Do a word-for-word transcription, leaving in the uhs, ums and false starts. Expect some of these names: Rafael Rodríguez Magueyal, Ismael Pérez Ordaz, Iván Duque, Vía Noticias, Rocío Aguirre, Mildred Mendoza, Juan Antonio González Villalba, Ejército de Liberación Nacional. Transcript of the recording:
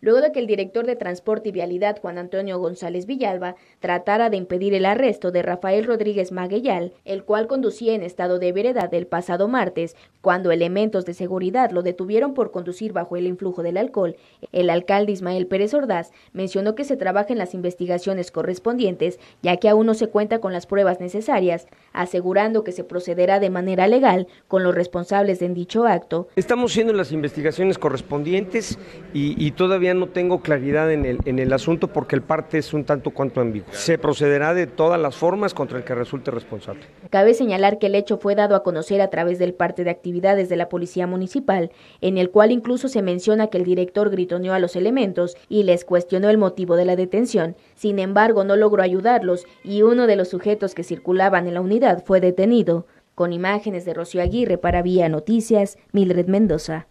luego de que el director de Transporte y Vialidad, Juan Antonio González Villalba, tratara de impedir el arresto de Rafael Rodríguez Magueyal, el cual conducía en estado de ebriedad el pasado martes, cuando elementos de seguridad lo detuvieron por conducir bajo el influjo del alcohol. El alcalde Ismael Pérez Ordaz mencionó que se trabaja en las investigaciones correspondientes, ya que aún no se cuenta con las pruebas necesarias, asegurando que se procederá de manera legal con los responsables de dicho acto. Estamos haciendo las investigaciones correspondientes y, y todavía no tengo claridad en el, en el asunto porque el parte es un tanto cuanto ambiguo. Se procederá de todas las formas contra el que resulte responsable. Cabe señalar que el hecho fue dado a conocer a través del parte de actividades de la Policía Municipal, en el cual incluso se menciona que el director gritoneó a los elementos y les cuestionó el motivo de la detención. Sin embargo, no logró ayudarlos y uno de los sujetos que circulaban en la unidad fue detenido. Con imágenes de Rocío Aguirre para Vía Noticias, Mildred Mendoza.